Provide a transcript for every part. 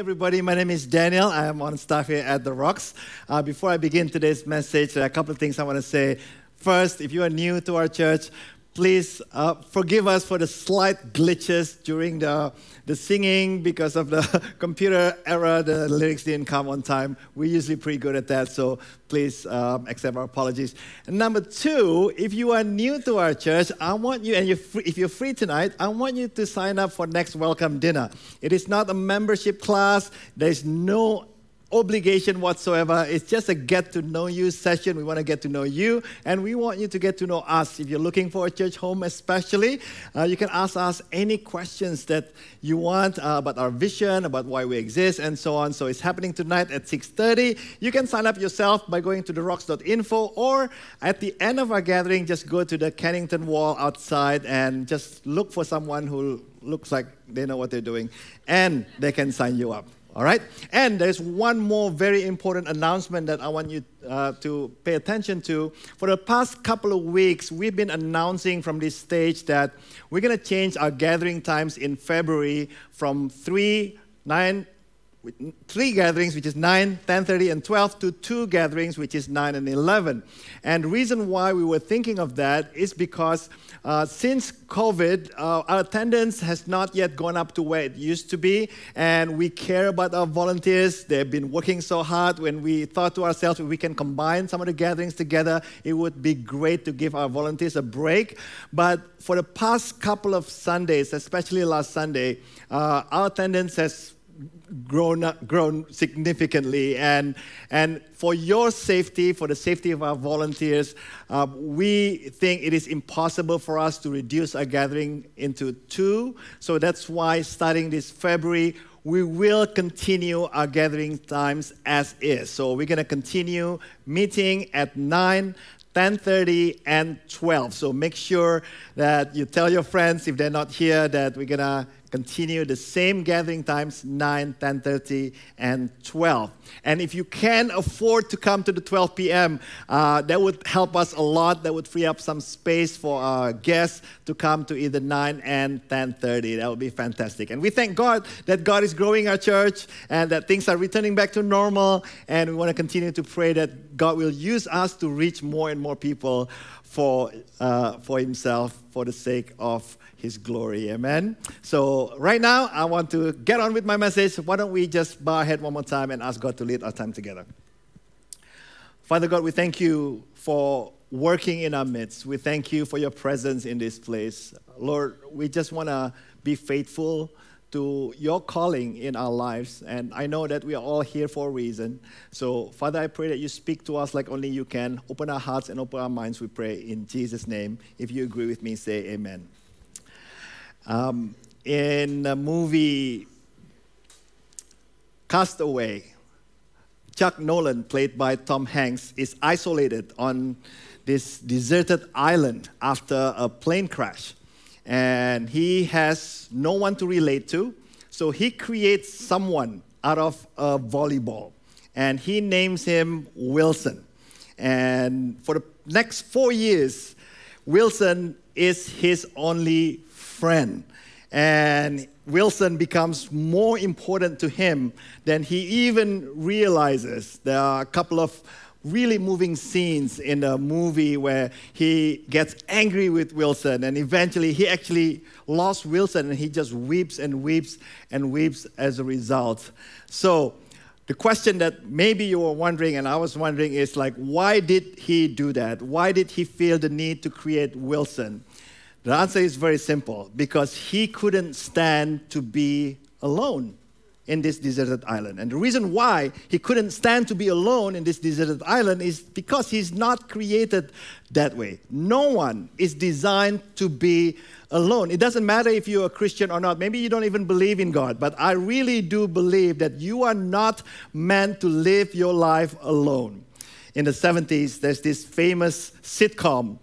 everybody. My name is Daniel. I am on staff here at The Rocks. Before I begin today's message, there are a couple of things I want to say. First, if you are new to our church, please forgive us for the slight glitches during the singing because of the computer error. The lyrics didn't come on time. We're usually pretty good at that, so please accept our apologies. And number two, if you are new to our church, I want you, and if you're free tonight, I want you to sign up for next welcome dinner. It is not a membership class. There's no obligation whatsoever. It's just a get-to-know-you session. We want to get to know you, and we want you to get to know us. If you're looking for a church home especially, you can ask us any questions that you want about our vision, about why we exist, and so on. So it's happening tonight at 6:30. You can sign up yourself by going to therocks.info, or at the end of our gathering, just go to the Cannington Wall outside and just look for someone who looks like they know what they're doing, and they can sign you up. All right? And there's one more very important announcement that I want you to pay attention to. For the past couple of weeks, we've been announcing from this stage that we're going to change our gathering times in February from three gatherings, which is 9, 10:30, and 12, to two gatherings, which is 9 and 11. And the reason why we were thinking of that is because since COVID, our attendance has not yet gone up to where it used to be, and we care about our volunteers. They've been working so hard. When we thought to ourselves, if we can combine some of the gatherings together, it would be great to give our volunteers a break. But for the past couple of Sundays, especially last Sunday, our attendance has grown significantly, and for your safety, for the safety of our volunteers, we think it is impossible for us to reduce our gathering into two. So that's why starting this February, we will continue our gathering times as is. So we're going to continue meeting at 9, 10:30, and 12. So make sure that you tell your friends, if they're not here, that we're going to continue the same gathering times, 9, 10:30, and 12. And if you can afford to come to the 12 p.m., that would help us a lot. That would free up some space for our guests to come to either 9 and 10:30. That would be fantastic. And we thank God that God is growing our church and that things are returning back to normal. And we want to continue to pray that God will use us to reach more and more people for himself, for the sake of his glory. Amen. So right now, I want to get on with my message. Why don't we just bow our head one more time and ask God to lead our time together. Father God, we thank you for working in our midst. We thank you for your presence in this place. Lord, we just want to be faithful to your calling in our lives. And I know that we are all here for a reason. So, Father, I pray that you speak to us like only you can. Open our hearts and open our minds, we pray, in Jesus' name. If you agree with me, say amen. In the movie Cast Away, Chuck Nolan, played by Tom Hanks, is isolated on this deserted island after a plane crash. And he has no one to relate to, so he creates someone out of a volleyball. And he names him Wilson. And for the next 4 years, Wilson is his only friend. And Wilson becomes more important to him than he even realizes. There are a couple of really moving scenes in the movie where he gets angry with Wilson, and eventually he actually lost Wilson, and he just weeps and weeps and weeps as a result. So the question that maybe you were wondering, and I was wondering, is like, why did he do that? Why did he feel the need to create Wilson? The answer is very simple, because he couldn't stand to be alone in this deserted island. And the reason why he couldn't stand to be alone in this deserted island is because he's not created that way. No one is designed to be alone. It doesn't matter if you're a Christian or not. Maybe you don't even believe in God, but I really do believe that you are not meant to live your life alone. In the 70s, there's this famous sitcom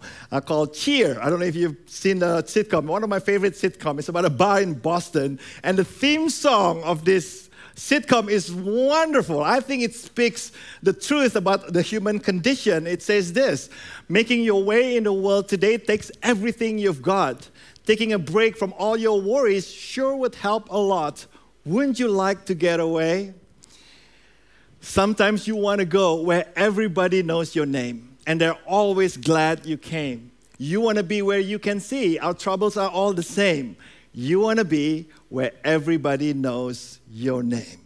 called Cheers. I don't know if you've seen the sitcom. One of my favorite sitcoms. It's about a bar in Boston. And the theme song of this sitcom is wonderful. I think it speaks the truth about the human condition. It says this: making your way in the world today takes everything you've got. Taking a break from all your worries sure would help a lot. Wouldn't you like to get away? Sometimes you want to go where everybody knows your name, and they're always glad you came. You want to be where you can see our troubles are all the same. You want to be where everybody knows your name.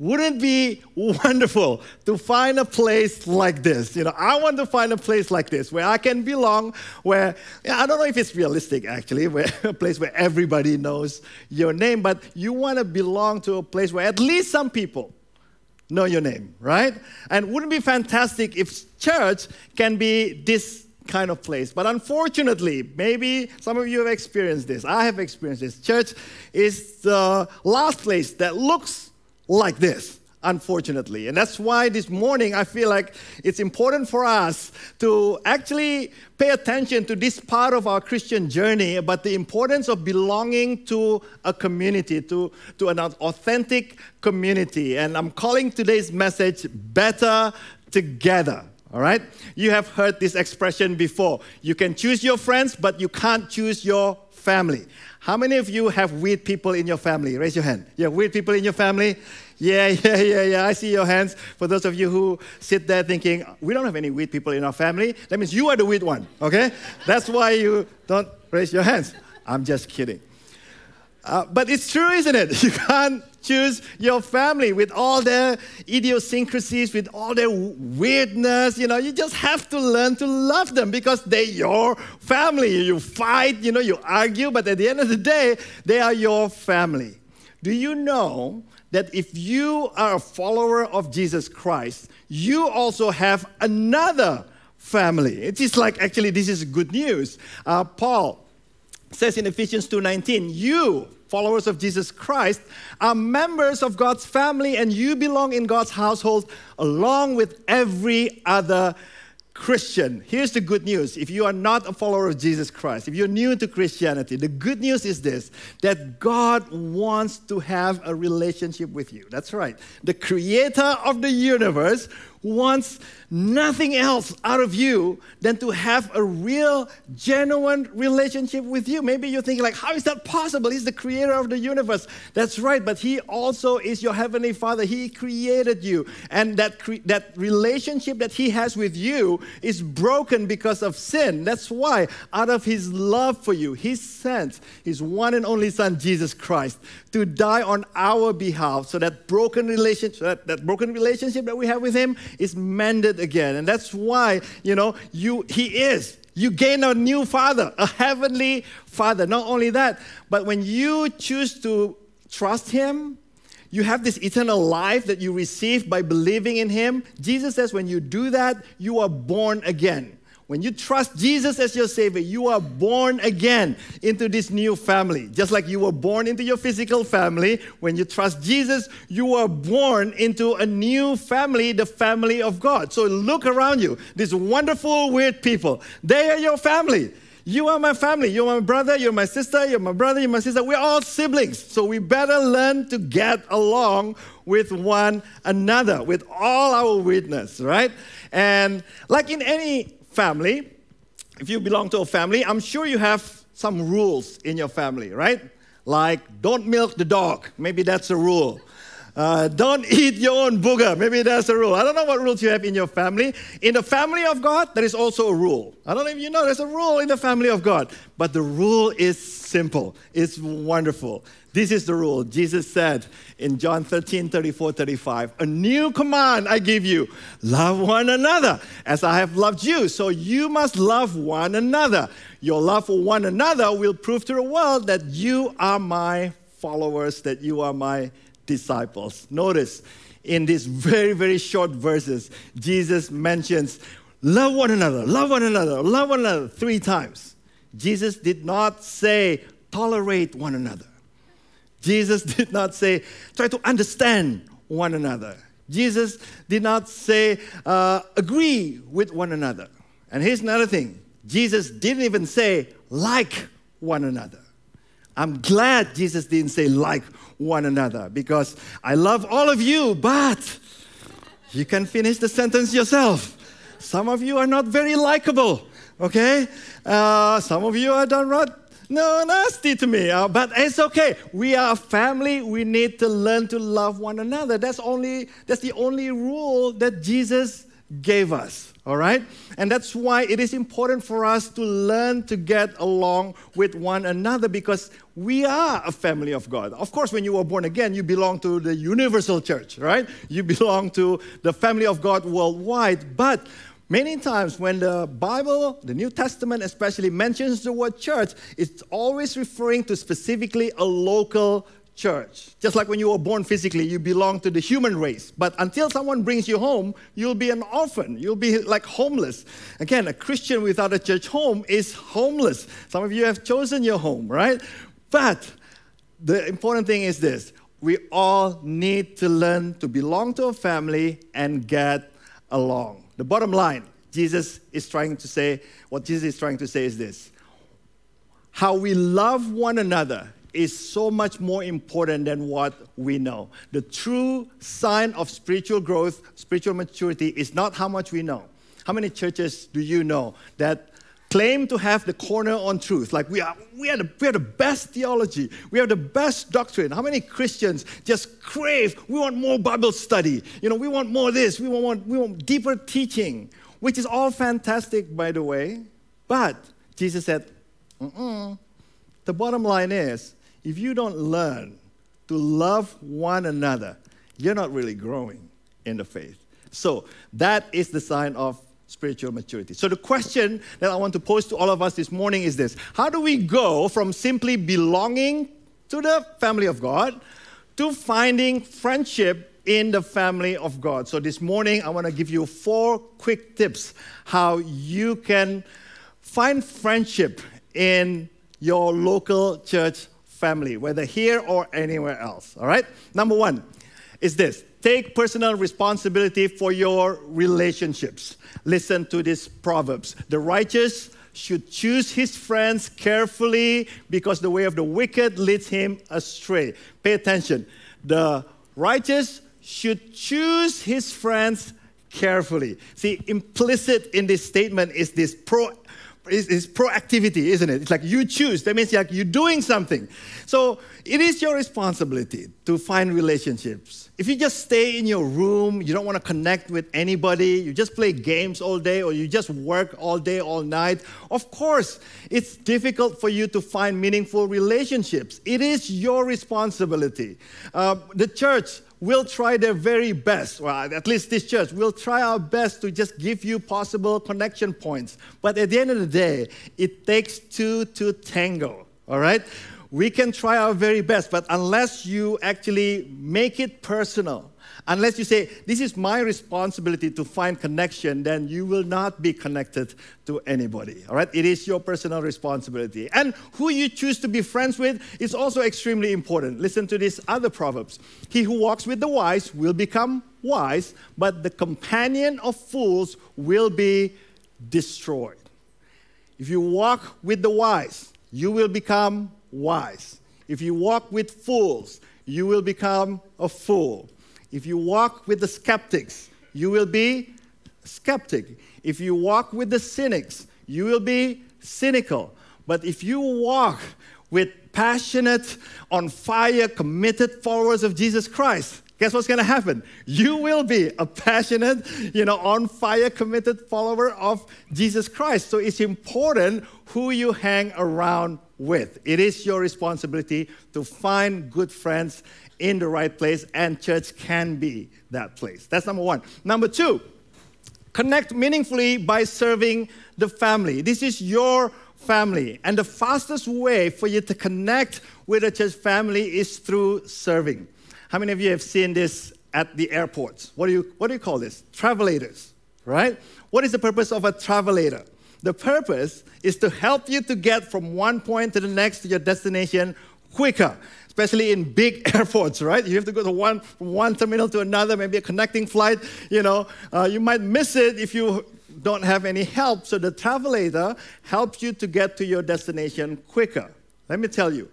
Wouldn't it be wonderful to find a place like this? You know, I want to find a place like this where I can belong, where, I don't know if it's realistic actually, where, a place where everybody knows your name, but you want to belong to a place where at least some people know your name, right? And wouldn't it be fantastic if church can be this kind of place? But unfortunately, maybe some of you have experienced this. I have experienced this. Church is the last place that looks like this, unfortunately. And that's why this morning I feel like it's important for us to actually pay attention to this part of our Christian journey about the importance of belonging to a community, to an authentic community. And I'm calling today's message, Better Together. All right? You have heard this expression before. You can choose your friends, but you can't choose your family. How many of you have weird people in your family? Raise your hand. You have weird people in your family? Yeah. I see your hands. For those of you who sit there thinking, we don't have any weird people in our family, that means you are the weird one, okay? That's why you don't raise your hands. I'm just kidding. But it's true, isn't it? You can't choose your family with all their idiosyncrasies, with all their weirdness. You know, you just have to learn to love them because they're your family. You fight, you know, you argue, but at the end of the day, they are your family. Do you know that if you are a follower of Jesus Christ, you also have another family? It's just like, actually, this is good news. Paul says in Ephesians 2:19, you, followers of Jesus Christ, are members of God's family and you belong in God's household along with every other Christian. Here's the good news. If you are not a follower of Jesus Christ, if you're new to Christianity, the good news is this, that God wants to have a relationship with you. That's right. The creator of the universe wants nothing else out of you than to have a real, genuine relationship with you. Maybe you're thinking like, how is that possible? He's the creator of the universe. That's right, but he also is your heavenly father. He created you. And that relationship that he has with you is broken because of sin. That's why, out of his love for you, he sent his one and only son, Jesus Christ, to die on our behalf so that broken relationship that we have with him is mended again. And that's why, you know, you gain a new father, a heavenly father. Not only that, but when you choose to trust him, you have this eternal life that you receive by believing in him. Jesus says when you do that, you are born again. When you trust Jesus as your Savior, you are born again into this new family. Just like you were born into your physical family, when you trust Jesus, you are born into a new family, the family of God. So look around you, these wonderful, weird people. They are your family. You are my family. You're my brother, you're my sister, you're my brother, you're my sister. We're all siblings. So we better learn to get along with one another, with all our weirdness, right? And like in any family, if you belong to a family, I'm sure you have some rules in your family, right? Like, don't milk the dog. Maybe that's a rule. Don't eat your own booger. Maybe that's a rule. I don't know what rules you have in your family. In the family of God, there is also a rule. I don't know if you know, there's a rule in the family of God. But the rule is simple. It's wonderful. This is the rule. Jesus said in John 13:34-35, a new command I give you, love one another as I have loved you. So you must love one another. Your love for one another will prove to the world that you are my followers, that you are my disciples. Notice in these very, very short verses, Jesus mentions love one another, love one another, love one another 3 times. Jesus did not say tolerate one another. Jesus did not say, try to understand one another. Jesus did not say, agree with one another. And here's another thing. Jesus didn't even say, like one another. I'm glad Jesus didn't say, like one another, because I love all of you, but you can finish the sentence yourself. Some of you are not very likable, okay? Some of you are downright No, nasty to me, but it's okay. We are a family. We need to learn to love one another. That's the only rule that Jesus gave us, all right? And that's why it is important for us to learn to get along with one another, because we are a family of God. Of course, when you were born again, you belong to the universal church, right? You belong to the family of God worldwide. But many times when the Bible, the New Testament especially, mentions the word church, it's always referring to specifically a local church. Just like when you were born physically, you belong to the human race. But until someone brings you home, you'll be an orphan. You'll be like homeless. Again, a Christian without a church home is homeless. Some of you have chosen your home, right? But the important thing is this. We all need to learn to belong to a family and get along. The bottom line, what Jesus is trying to say is this. How we love one another is so much more important than what we know. The true sign of spiritual growth, spiritual maturity, is not how much we know. How many churches do you know that claim to have the corner on truth? Like we are the best theology. We have the best doctrine. How many Christians just crave, we want more Bible study. You know, we want more this. We want deeper teaching, which is all fantastic, by the way. But Jesus said, the bottom line is, if you don't learn to love one another, you're not really growing in the faith. So that is the sign of spiritual maturity. So the question that I want to pose to all of us this morning is this. How do we go from simply belonging to the family of God to finding friendship in the family of God? So this morning, I want to give you 4 quick tips how you can find friendship in your local church family, whether here or anywhere else, all right? Number 1 is this. Take personal responsibility for your relationships. Listen to these proverbs. The righteous should choose his friends carefully because the way of the wicked leads him astray. Pay attention. The righteous should choose his friends carefully. See, implicit in this statement is this proactivity, isn't it? It's like you choose. That means like you're doing something. So it is your responsibility to find relationships. If you just stay in your room, you don't want to connect with anybody, you just play games all day or you just work all day, all night, of course, it's difficult for you to find meaningful relationships. It is your responsibility. The church will try their very best, well, at least this church, will try our best to just give you possible connection points. But at the end of the day, it takes 2 to tango, all right? We can try our very best, but unless you actually make it personal, unless you say, this is my responsibility to find connection, then you will not be connected to anybody, all right? It is your personal responsibility. And who you choose to be friends with is also extremely important. Listen to these other proverbs. He who walks with the wise will become wise, but the companion of fools will be destroyed. If you walk with the wise, you will become wise. If you walk with fools, you will become a fool. If you walk with the skeptics, you will be skeptic. If you walk with the cynics, you will be cynical. But if you walk with passionate, on fire, committed followers of Jesus Christ, guess what's going to happen? You will be a passionate, on fire, committed follower of Jesus Christ. So it's important who you hang around with. It is your responsibility to find good friends in the right place, and church can be that place. That's number 1. Number 2, connect meaningfully by serving the family. This is your family, and the fastest way for you to connect with a church family is through serving. How many of you have seen this at the airports? What do you call this? Travelators, right? What is the purpose of a travelator? The purpose is to help you to get from one point to the next to your destination quicker, especially in big airports, right? You have to go from one terminal to another, maybe a connecting flight. You might miss it if you don't have any help. So the travelator helps you to get to your destination quicker. Let me tell you,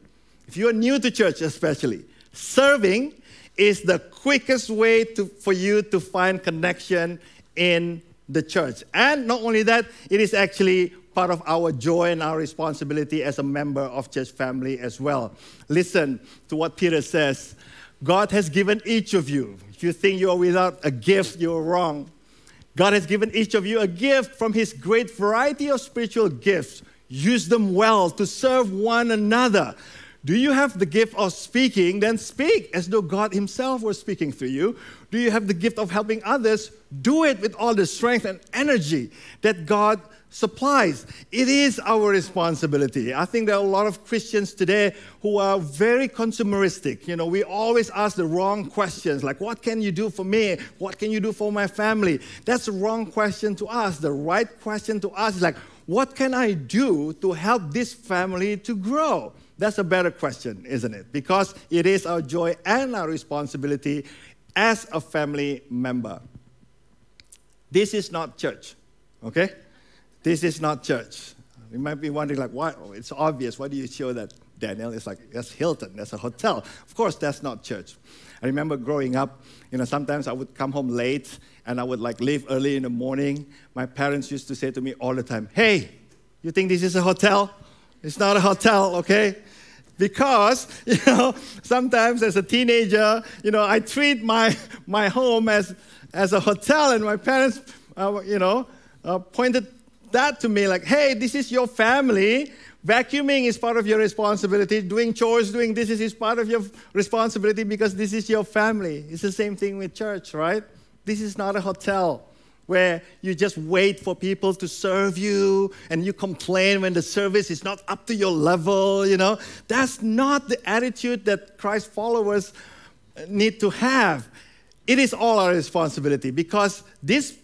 if you're new to church especially, serving is the quickest way for you to find connection in the church. And not only that, it is actually part of our joy and our responsibility as a member of church family as well. Listen to what Peter says. God has given each of you, if you think you are without a gift, you're wrong. God has given each of you a gift from his great variety of spiritual gifts. Use them well to serve one another. Do you have the gift of speaking? Then speak as though God himself were speaking through you. Do you have the gift of helping others? Do it with all the strength and energy that God supplies. It is our responsibility. I think there are a lot of Christians today who are very consumeristic. You know, we always ask the wrong questions, like, what can you do for me? What can you do for my family? That's the wrong question to ask. The right question to ask is like, what can I do to help this family to grow? That's a better question, isn't it? Because it is our joy and our responsibility as a family member. This is not church, okay? This is not church. You might be wondering, like, why? Oh, it's obvious. Why do you show that, Daniel? It's like, that's Hilton. That's a hotel. Of course, that's not church. I remember growing up, you know, sometimes I would come home late, and I would, like, leave early in the morning. My parents used to say to me all the time, hey, you think this is a hotel? It's not a hotel, okay? Because, you know, sometimes as a teenager, you know, I treat my home as a hotel, and my parents, you know, pointed that to me, like, hey, this is your family. Vacuuming is part of your responsibility. Doing chores, doing this is part of your responsibility because this is your family. It's the same thing with church, right? This is not a hotel where you just wait for people to serve you and you complain when the service is not up to your level, you know. That's not the attitude that Christ followers need to have. It is all our responsibility because this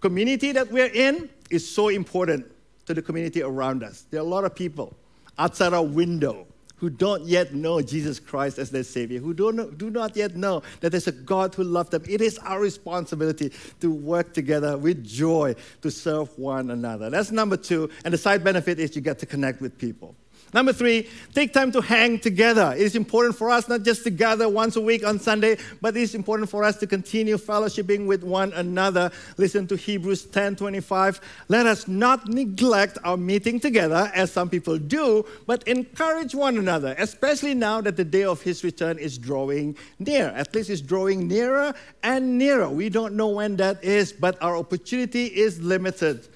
community that we're in is so important to the community around us. There are a lot of people outside our window who don't yet know Jesus Christ as their Savior, who do not yet know that there's a God who loved them. It is our responsibility to work together with joy to serve one another. That's number two, and the side benefit is you get to connect with people. Number three, take time to hang together. It is important for us not just to gather once a week on Sunday, but it is important for us to continue fellowshipping with one another. Listen to Hebrews 10:25. Let us not neglect our meeting together, as some people do, but encourage one another, especially now that the day of his return is drawing near. At least it's drawing nearer and nearer. We don't know when that is, but our opportunity is limited.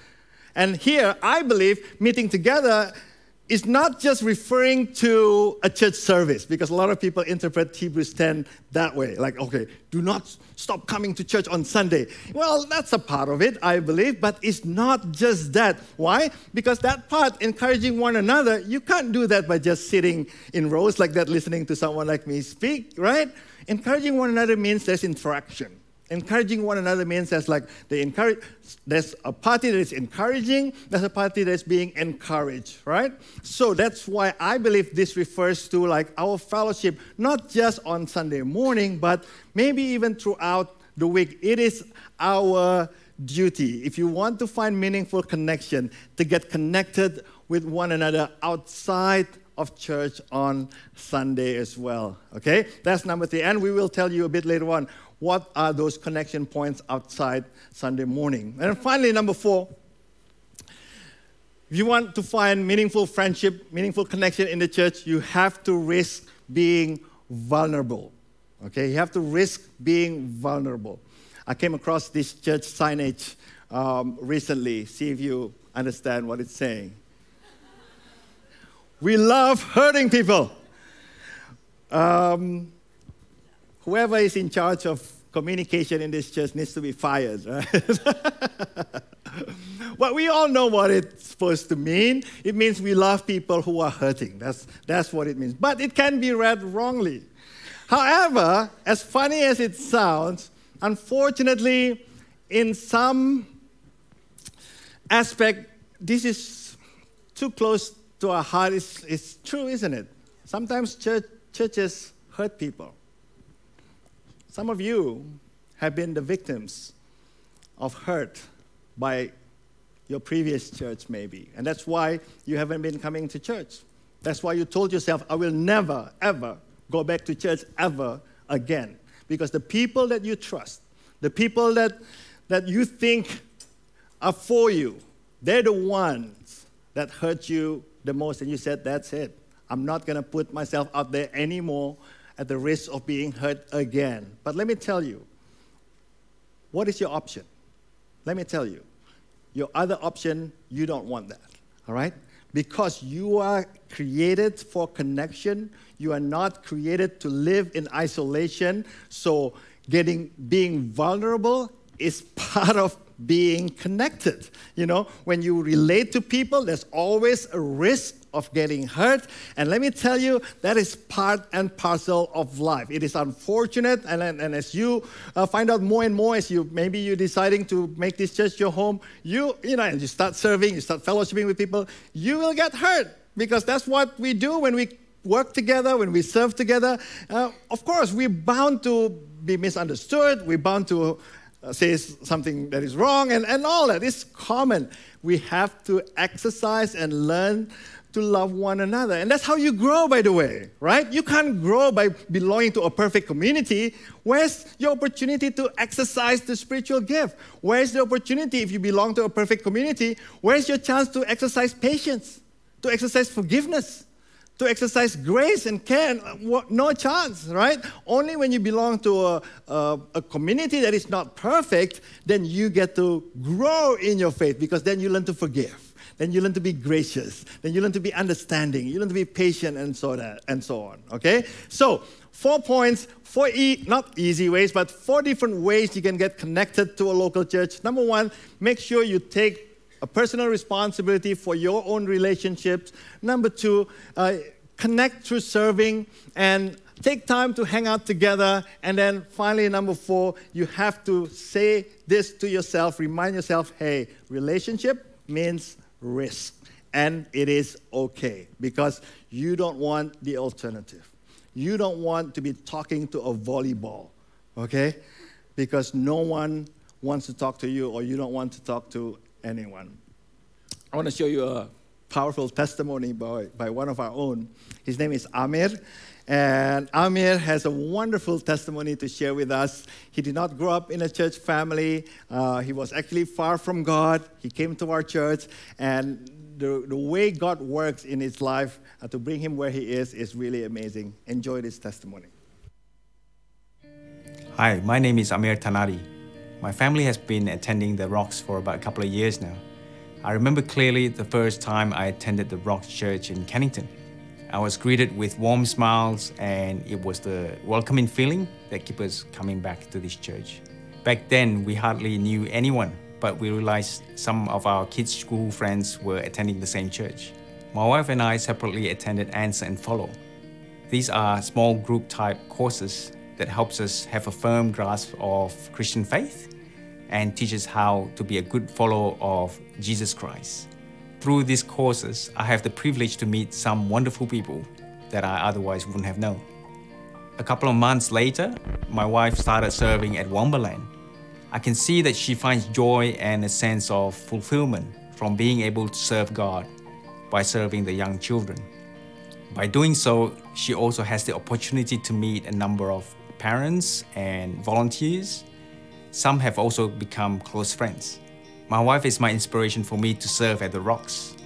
And here, I believe, meeting together it's not just referring to a church service, because a lot of people interpret Hebrews 10 that way. Like, okay, do not stop coming to church on Sunday. Well, that's a part of it, I believe, but it's not just that. Why? Because that part, encouraging one another, you can't do that by just sitting in rows like that, listening to someone like me speak, right? Encouraging one another means there's interaction. Encouraging one another means there's like there's a party that is encouraging, there's a party that's being encouraged, right? So that's why I believe this refers to like our fellowship, not just on Sunday morning, but maybe even throughout the week. It is our duty, if you want to find meaningful connection, to get connected with one another outside of church on Sunday as well, okay? That's number three, and we will tell you a bit later on what are those connection points outside Sunday morning. And finally, number four, if you want to find meaningful friendship, meaningful connection in the church, you have to risk being vulnerable, okay? You have to risk being vulnerable. I came across this church signage recently. See if you understand what it's saying. We love hurting people. Whoever is in charge of communication in this church needs to be fired, right? But we all know what it's supposed to mean. It means we love people who are hurting. That's what it means. But it can be read wrongly. However, as funny as it sounds, unfortunately, in some aspect, this is too close to our heart. It's true, isn't it? Sometimes churches hurt people. Some of you have been the victims of hurt by your previous church, maybe. And that's why you haven't been coming to church. That's why you told yourself, I will never, ever go back to church ever again. Because the people that you trust, the people that you think are for you, They're the ones that hurt you the most, and you said, that's it. I'm not going to put myself out there anymore at the risk of being hurt again. But let me tell you, what is your option? Let me tell you. Your other option, you don't want that, all right? Because you are created for connection. You are not created to live in isolation. So being vulnerable is part of being connected. You know, when you relate to people, there's always a risk of getting hurt. And let me tell you, that is part and parcel of life. It is unfortunate, and as you find out more and more, as you maybe you're deciding to make this church your home, you know, and you start serving, you start fellowshipping with people, you will get hurt, because that's what we do when we work together, when we serve together. Of course, we're bound to be misunderstood, we're bound to say something that is wrong, and all that is common. We have to exercise and learn to love one another. And that's how you grow, by the way, right? You can't grow by belonging to a perfect community. Where's your opportunity to exercise the spiritual gift? Where's the opportunity, if you belong to a perfect community, where's your chance to exercise patience, to exercise forgiveness, to exercise grace and care? No chance, right? Only when you belong to a community that is not perfect, then you get to grow in your faith, because then you learn to forgive. Then you learn to be gracious. Then you learn to be understanding. You learn to be patient, and so on, okay? So, 4 points, not easy ways, but 4 different ways you can get connected to a local church. Number one, make sure you take a personal responsibility for your own relationships. Number two, connect through serving, and take time to hang out together. And then finally, number 4, you have to say this to yourself, remind yourself, hey, relationship means risk, and it is okay, because you don't want the alternative. You don't want to be talking to a volleyball, okay? Because no one wants to talk to you, or you don't want to talk to anyone. I want to show you a powerful testimony by one of our own. His name is Amir, and Amir has a wonderful testimony to share with us. He did not grow up in a church family. He was actually far from God. He came to our church, and the way God works in his life to bring him where he is really amazing. Enjoy this testimony. Hi, my name is Amir Tanari. My family has been attending The Rocks for about a couple of years now. I remember clearly the first time I attended The Rocks Church in Cannington. I was greeted with warm smiles, and it was the welcoming feeling that kept us coming back to this church. Back then, we hardly knew anyone, but we realized some of our kids' school friends were attending the same church. My wife and I separately attended Answer and Follow. These are small group type courses that helps us have a firm grasp of Christian faith and teaches how to be a good follower of Jesus Christ. Through these courses, I have the privilege to meet some wonderful people that I otherwise wouldn't have known. A couple of months later, my wife started serving at Waumba Land. I can see that she finds joy and a sense of fulfillment from being able to serve God by serving the young children. By doing so, she also has the opportunity to meet a number of parents and volunteers. Some have also become close friends. My wife is my inspiration for me to serve at The Rocks.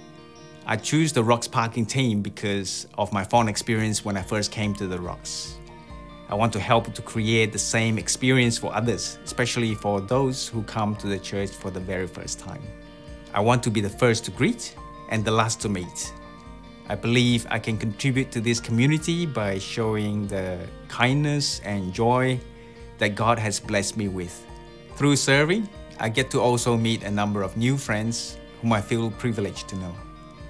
I choose The Rocks parking team because of my fond experience when I first came to The Rocks. I want to help to create the same experience for others, especially for those who come to the church for the very first time. I want to be the first to greet and the last to meet. I believe I can contribute to this community by showing the kindness and joy that God has blessed me with. Through serving, I get to also meet a number of new friends whom I feel privileged to know.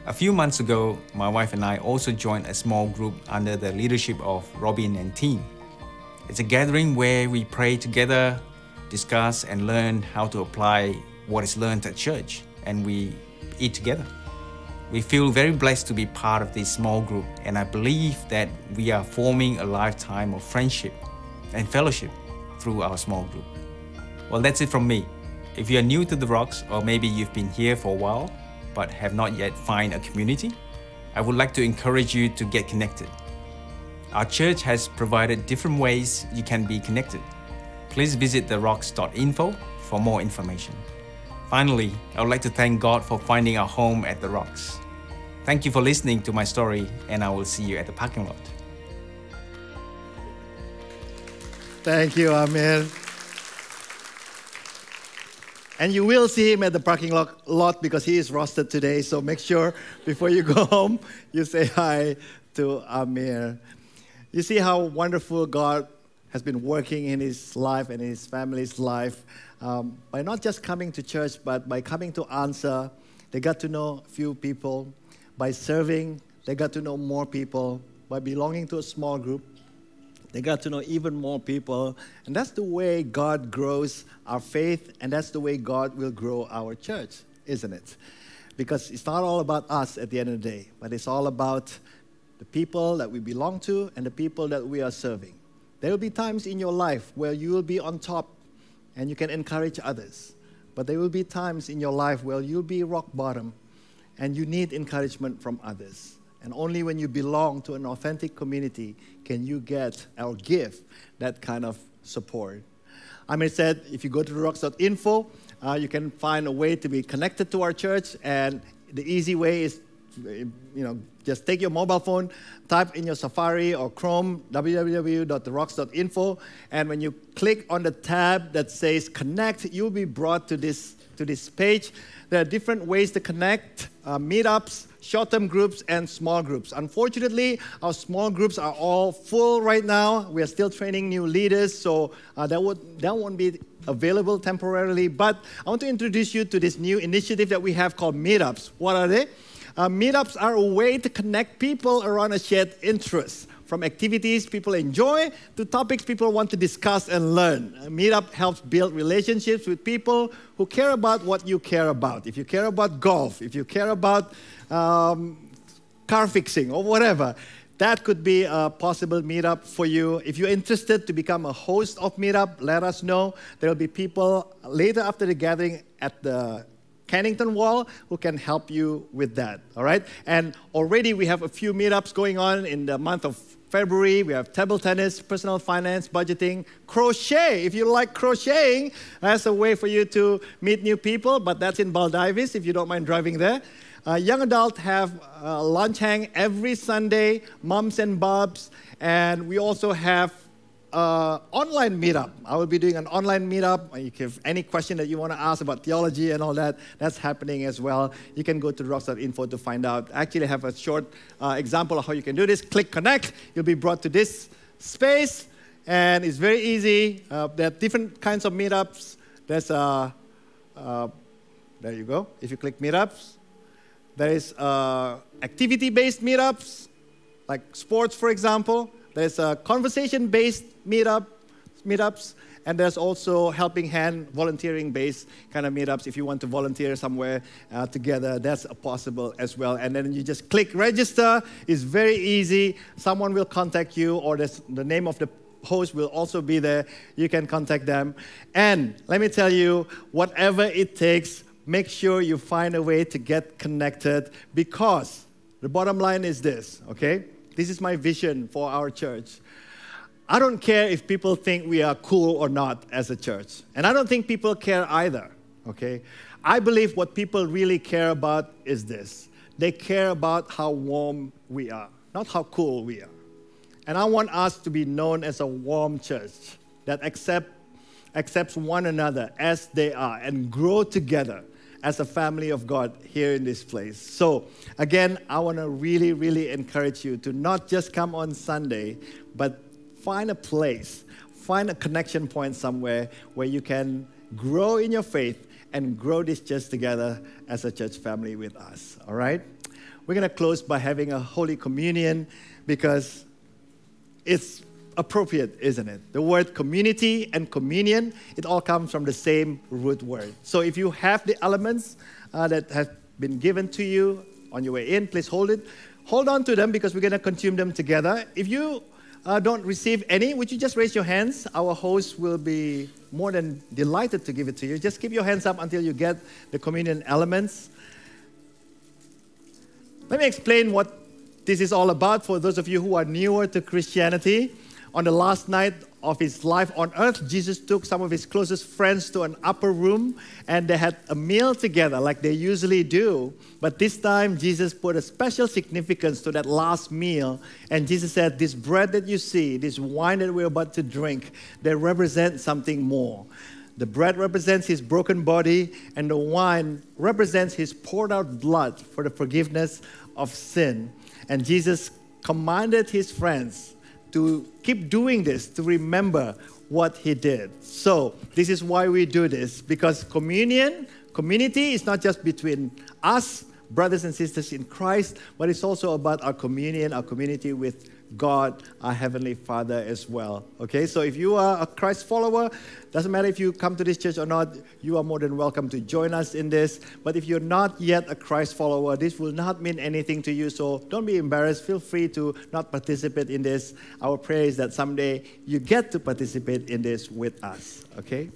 A few months ago, my wife and I also joined a small group under the leadership of Robin and Tim. It's a gathering where we pray together, discuss and learn how to apply what is learned at church, and we eat together. We feel very blessed to be part of this small group, and I believe that we are forming a lifetime of friendship and fellowship through our small group. Well, that's it from me. If you're new to The Rocks, or maybe you've been here for a while but have not yet found a community, I would like to encourage you to get connected. Our church has provided different ways you can be connected. Please visit therocks.info for more information. Finally, I would like to thank God for finding our home at The Rocks. Thank you for listening to my story, and I will see you at the parking lot. Thank you, Amir. And you will see him at the parking lot because he is roasted today, so make sure before you go home, you say hi to Amir. You see how wonderful God has been working in his life and his family's life by not just coming to church, but by coming to Answer. They got to know a few people. By serving, they got to know more people. By belonging to a small group, they got to know even more people. And that's the way God grows our faith, and that's the way God will grow our church, isn't it? Because it's not all about us at the end of the day, but it's all about the people that we belong to and the people that we are serving. There will be times in your life where you will be on top and you can encourage others. But there will be times in your life where you'll be rock bottom and you need encouragement from others. And only when you belong to an authentic community can you get or give that kind of support. Amir said, if you go to therocks.info, you can find a way to be connected to our church. And the easy way is, just take your mobile phone, type in your Safari or Chrome, www.therocks.info. And when you click on the tab that says Connect, you'll be brought to this page. There are different ways to connect, meetups, short-term groups, and small groups. Unfortunately, our small groups are all full right now. We are still training new leaders, so that won't be available temporarily. But I want to introduce you to this new initiative that we have called meetups. What are they? Meetups are a way to connect people around a shared interest, from activities people enjoy to topics people want to discuss and learn. A meetup helps build relationships with people who care about what you care about. If you care about golf, if you care about car fixing or whatever, that could be a possible meetup for you. If you're interested to become a host of meetup, let us know. There will be people later after the gathering at the Cannington Wall who can help you with that, all right? And already we have a few meetups going on in the month of February. We have table tennis, personal finance, budgeting, crochet. If you like crocheting, that's a way for you to meet new people, but that's in Baldivis if you don't mind driving there. Young adults have lunch hang every Sunday, mums and bubs, and we also have online meetup. I will be doing an online meetup. You can have any question that you want to ask about theology and all that, that's happening as well. You can go to therocks.info to find out. I actually have a short example of how you can do this. Click Connect. You'll be brought to this space, and it's very easy. There are different kinds of meetups. There's there you go. If you click meetups, there is activity-based meetups, like sports, for example. There's a conversation-based meetups, and there's also helping hand, volunteering-based kind of meetups. If you want to volunteer somewhere together, that's possible as well. And then you just click register. It's very easy. Someone will contact you, or the name of the host will also be there. You can contact them. And let me tell you, whatever it takes, make sure you find a way to get connected, because the bottom line is this, okay? This is my vision for our church. I don't care if people think we are cool or not as a church. And I don't think people care either, okay? I believe what people really care about is this. They care about how warm we are, not how cool we are. And I want us to be known as a warm church that accepts one another as they are and grow together as a family of God here in this place. So again, I want to really, really encourage you to not just come on Sunday, but find a place, find a connection point somewhere where you can grow in your faith and grow this church together as a church family with us, all right? We're going to close by having a Holy Communion because it's appropriate, isn't it? The word community and communion, it all comes from the same root word. So if you have the elements that have been given to you on your way in, please hold it. Hold on to them because we're going to consume them together. If you don't receive any, would you just raise your hands? Our host will be more than delighted to give it to you. Just keep your hands up until you get the communion elements. Let me explain what this is all about for those of you who are newer to Christianity. On the last night of his life on earth, Jesus took some of his closest friends to an upper room and they had a meal together like they usually do. But this time, Jesus put a special significance to that last meal. And Jesus said, this bread that you see, this wine that we're about to drink, they represent something more. The bread represents his broken body and the wine represents his poured out blood for the forgiveness of sin. And Jesus commanded his friends to keep doing this, to remember what he did. So this is why we do this, because communion, community is not just between us, brothers and sisters in Christ, but it's also about our communion, our community with God, our Heavenly Father as well. Okay, so if you are a Christ follower, doesn't matter if you come to this church or not, you are more than welcome to join us in this. But if you're not yet a Christ follower, this will not mean anything to you, so don't be embarrassed. Feel free to not participate in this. Our prayer is that someday you get to participate in this with us, okay?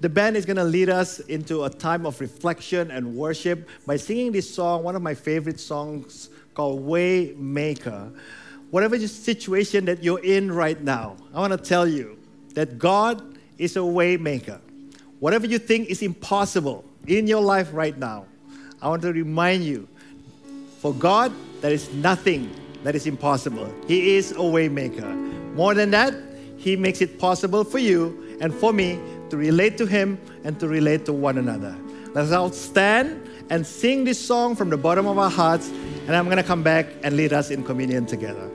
The band is going to lead us into a time of reflection and worship by singing this song, one of my favorite songs, called Waymaker. Whatever situation that you're in right now, I want to tell you that God is a waymaker. Whatever you think is impossible in your life right now, I want to remind you, for God, there is nothing that is impossible. He is a waymaker. More than that, He makes it possible for you and for me to relate to Him and to relate to one another. Let's all stand and sing this song from the bottom of our hearts, and I'm going to come back and lead us in communion together.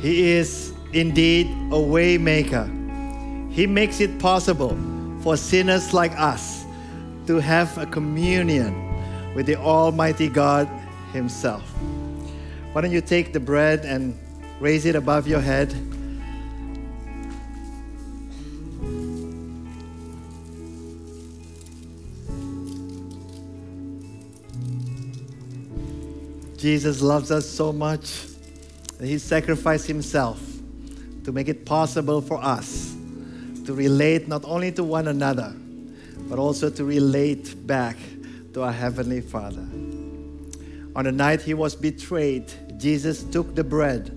He is indeed a waymaker. He makes it possible for sinners like us to have a communion with the Almighty God Himself. Why don't you take the bread and raise it above your head? Jesus loves us so much that He sacrificed Himself to make it possible for us to relate not only to one another, but also to relate back to our Heavenly Father. On the night He was betrayed, Jesus took the bread,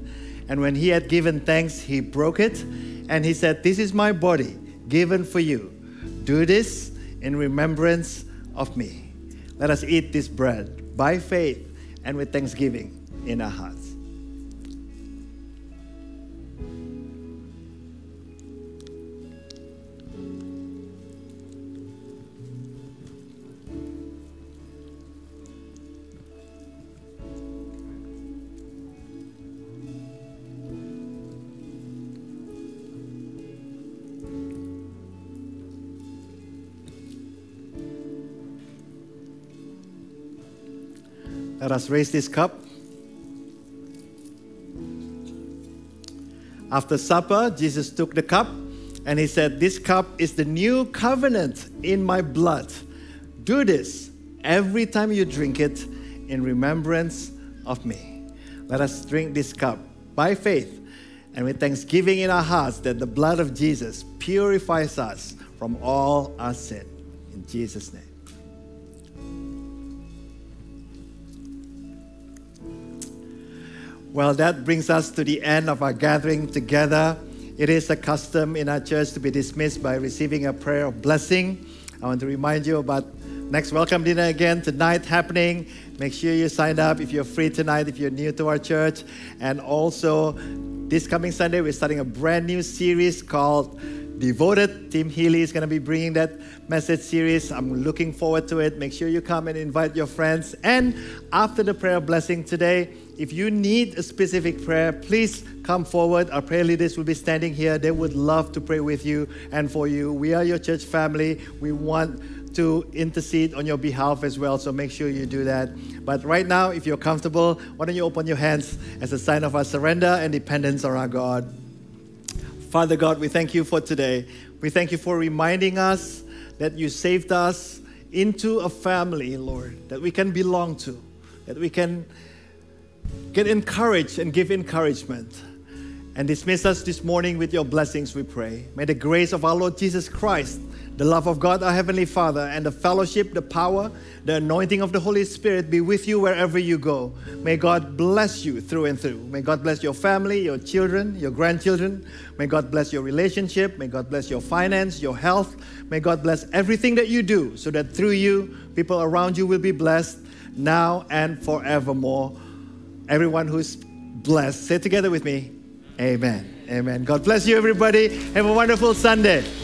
and when He had given thanks, He broke it, and He said, "This is my body given for you. Do this in remembrance of me." Let us eat this bread by faith and with thanksgiving in our hearts. Let us raise this cup. After supper, Jesus took the cup and He said, "This cup is the new covenant in my blood. Do this every time you drink it in remembrance of me." Let us drink this cup by faith and with thanksgiving in our hearts that the blood of Jesus purifies us from all our sin. In Jesus' name. Well, that brings us to the end of our gathering together. It is a custom in our church to be dismissed by receiving a prayer of blessing. I want to remind you about next welcome dinner again tonight happening. Make sure you sign up if you're free tonight, if you're new to our church. And also, this coming Sunday, we're starting a brand new series called Devoted. Tim Healy is going to be bringing that message series. I'm looking forward to it. Make sure you come and invite your friends. And after the prayer of blessing today, if you need a specific prayer, please come forward. Our prayer leaders will be standing here. They would love to pray with you and for you. We are your church family. We want to intercede on your behalf as well, so make sure you do that. But right now, if you're comfortable, why don't you open your hands as a sign of our surrender and dependence on our God. Father God, we thank You for today. We thank You for reminding us that You saved us into a family, Lord, that we can belong to, that we can get encouraged and give encouragement. And dismiss us this morning with Your blessings, we pray. May the grace of our Lord Jesus Christ, the love of God, our Heavenly Father, and the fellowship, the power, the anointing of the Holy Spirit be with you wherever you go. May God bless you through and through. May God bless your family, your children, your grandchildren. May God bless your relationship. May God bless your finance, your health. May God bless everything that you do, so that through you, people around you will be blessed now and forevermore. Everyone who's blessed, say together with me, amen. Amen. God bless you, everybody. Have a wonderful Sunday.